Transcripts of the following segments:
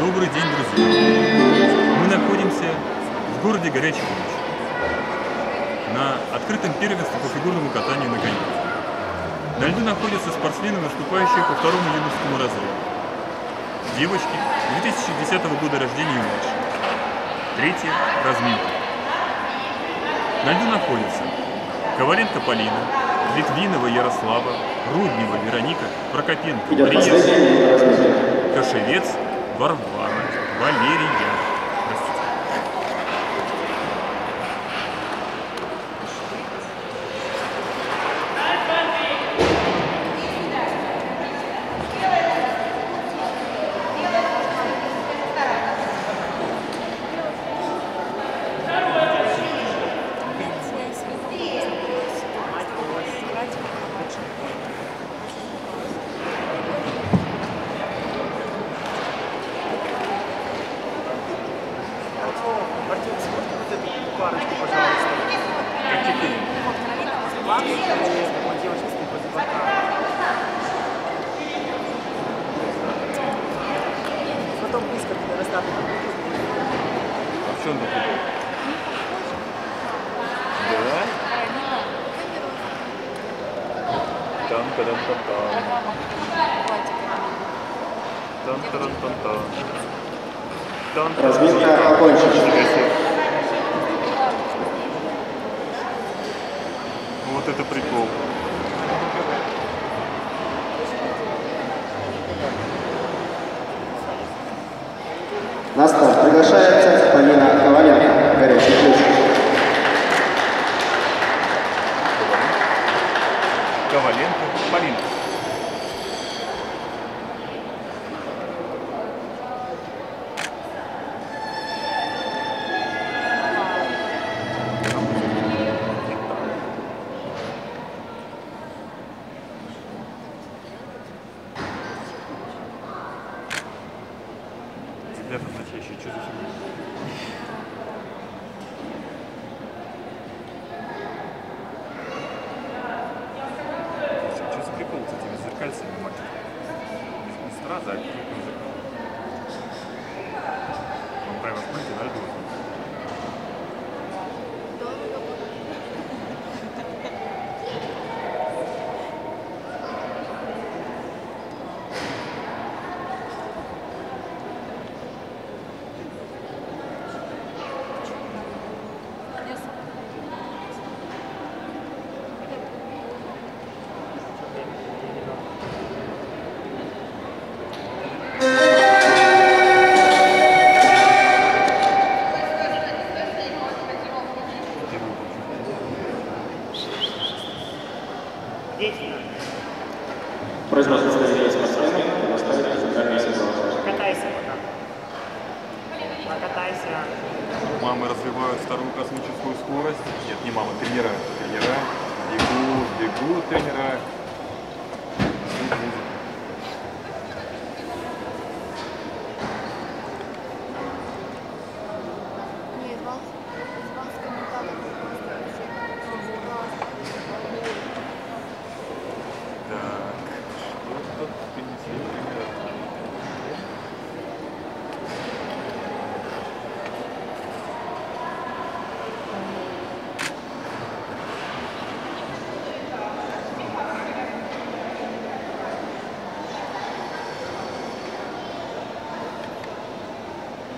Добрый день, друзья! Мы находимся в городе Горячий Ключ на открытом первенстве по фигурному катанию на коне. На льду находятся спортсмены, выступающие по второму юношескому разряду. Девочки 2010 года рождения и младше. Третья – разминка. На льду находятся Коваленко Полина, Литвинова Ярослава, Руднева Вероника, Прокопенко Мария, Кашевец Варвара, Валерия Разминка окончена. Вот это прикол. На старт приглашается Полина Коваленко, Горячий Ключ. Коваленко, Полина.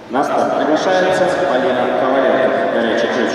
На старт приглашается Полина Коваленко, Горячий Ключ.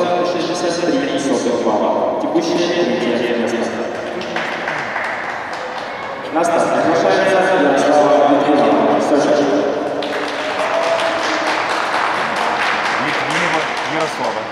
67,02 балла. Текущее третье место. На старт приглашается Ярослава Литвинова, Сочи. Литвинова Ярослава.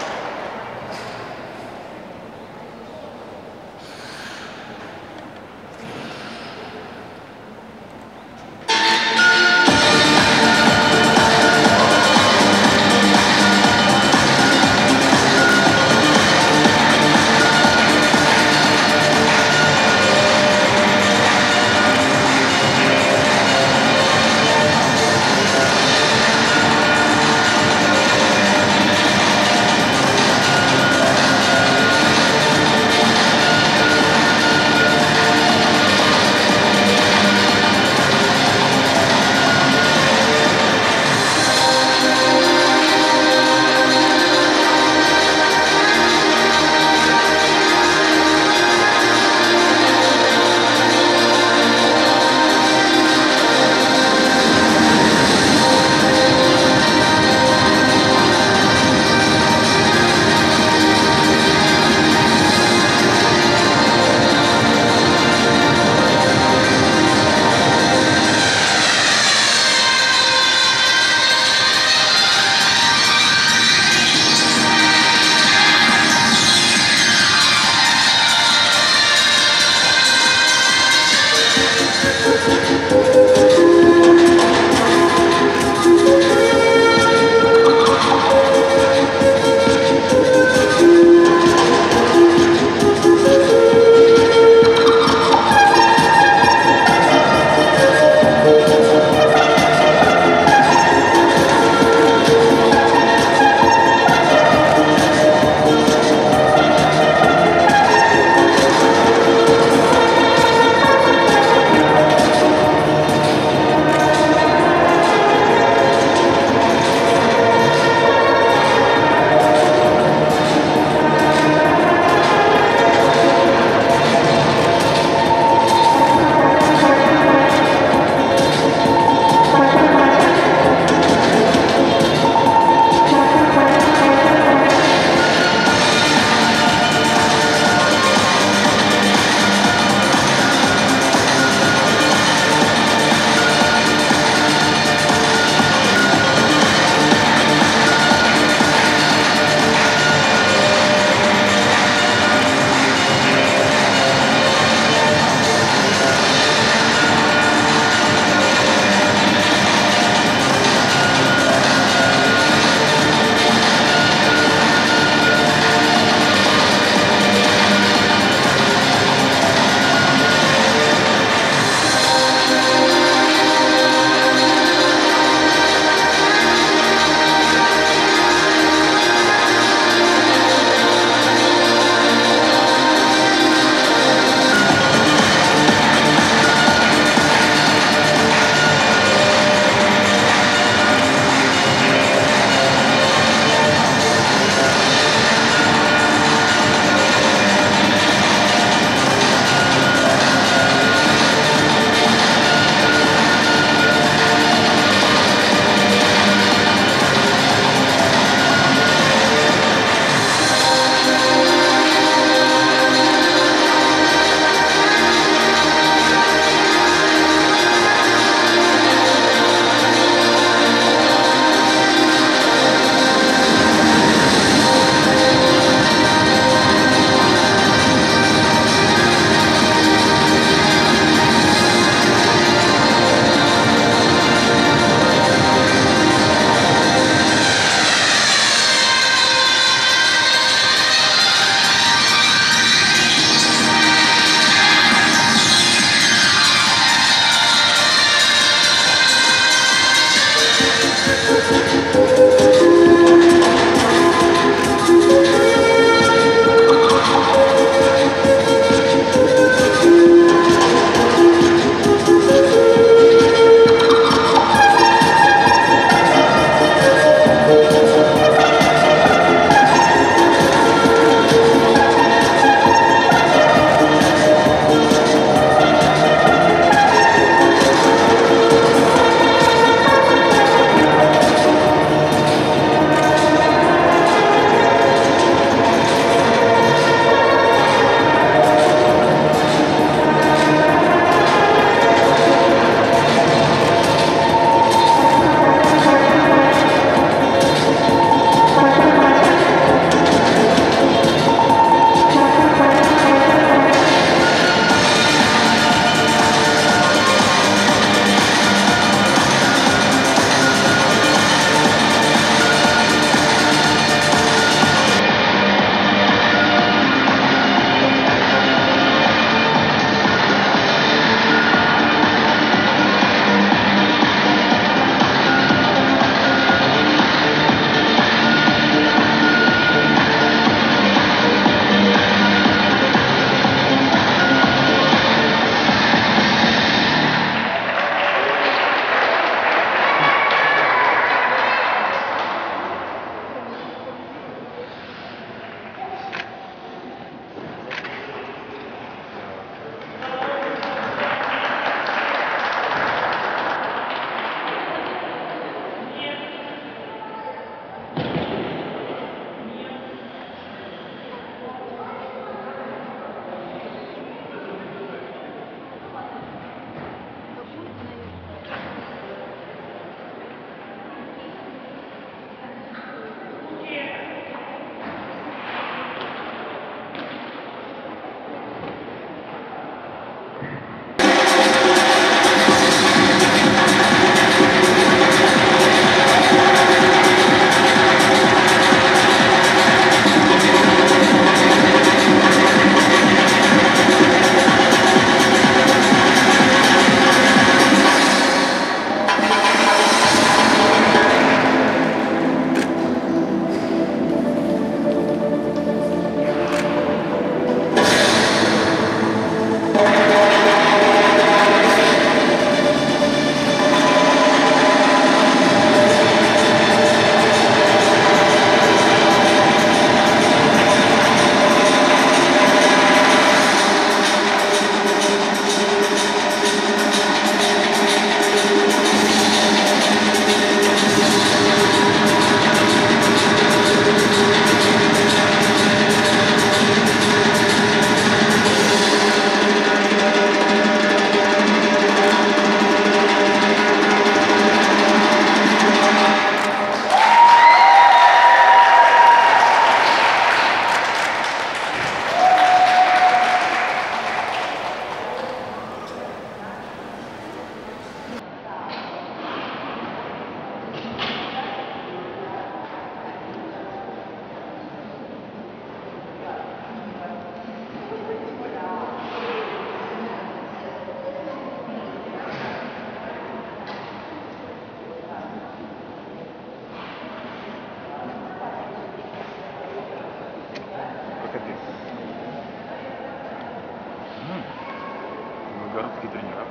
городские тренера.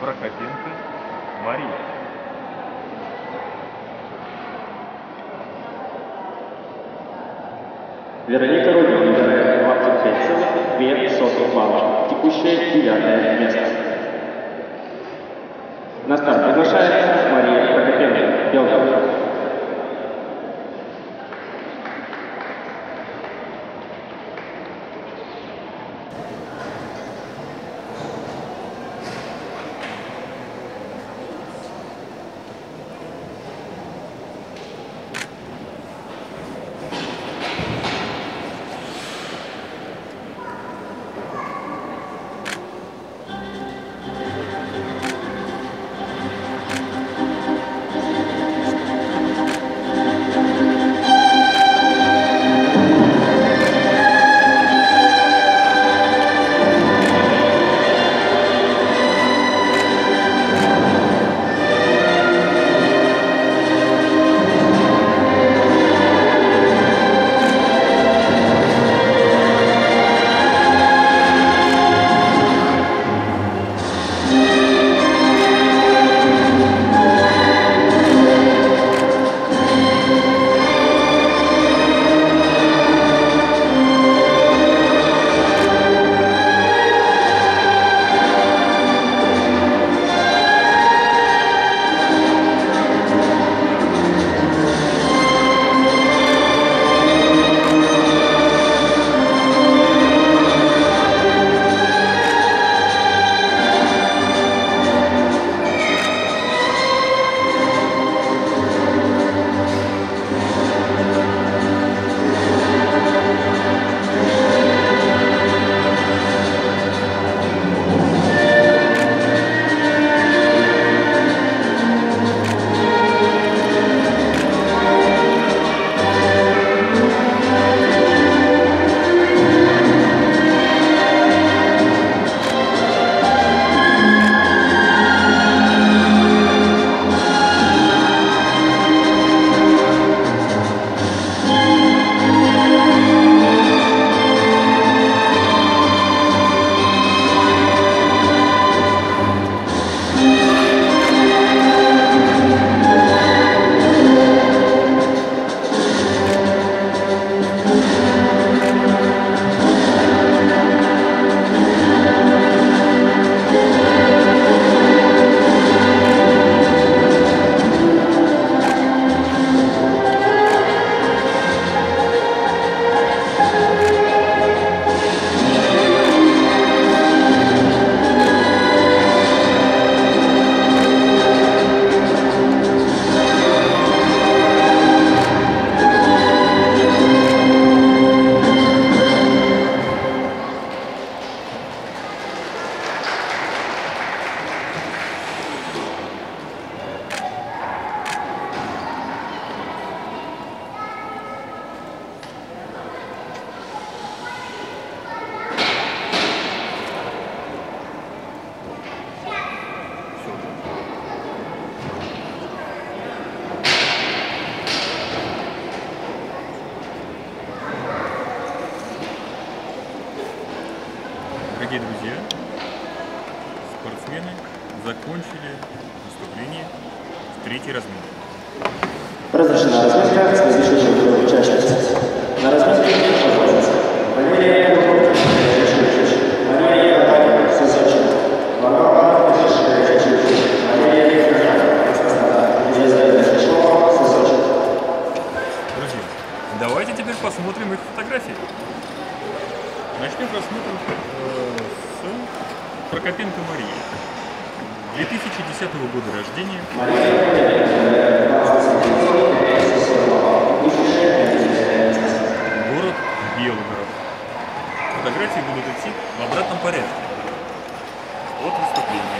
Прокопенко Мария. Вероника Руднева Вероника, 25,2 балла. Текущее 9 место. На старт приглашается Мария Прокопенко, Белгород. Дорогие друзья, спортсмены закончили выступление в третьей разминке. Разрешена разминка с разрешением участницы. На разминке пожалуйста. Валерия Тан, Мария Тан, Сочи. Варвара, Кашевец Варвара, Валерия Тан, Краснодар. Друзья, давайте теперь посмотрим их фотографии. Начнем просмотр с Прокопенко Марии. 2010 года рождения. Город Белгород. Фотографии будут идти в обратном порядке от выступления.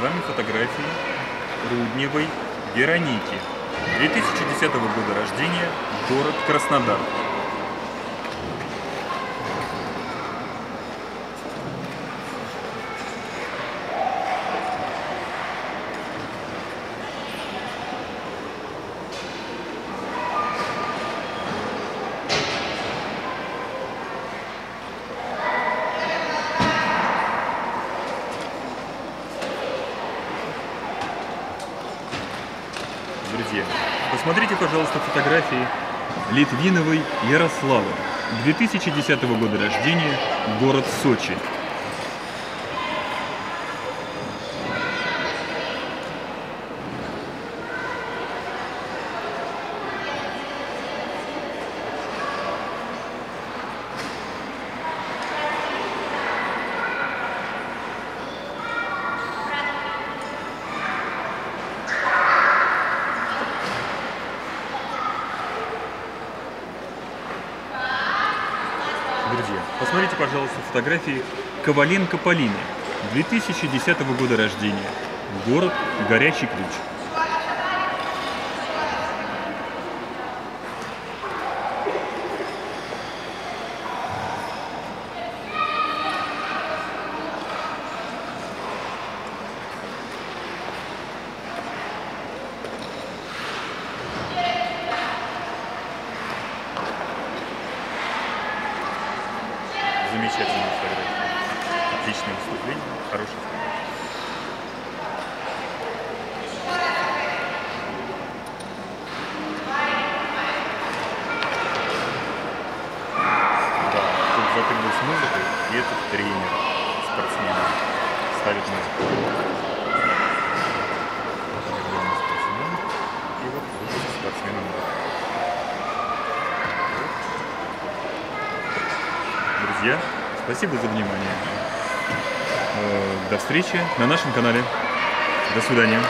нами фотографии Рудневой Вероники, 2010 года рождения, город Краснодар. Друзья, посмотрите, пожалуйста, фотографии Литвиновой Ярославы, 2010 года рождения, город Сочи. Друзья, посмотрите, пожалуйста, фотографии Коваленко Полины, 2010 года рождения, город Горячий Ключ. Замечательная фотография. Отличное выступление, хороший спектакль. Да, тут закрылась музыка, и этот тренер спортсмена ставит музыку. Друзья, спасибо за внимание. До встречи на нашем канале. До свидания.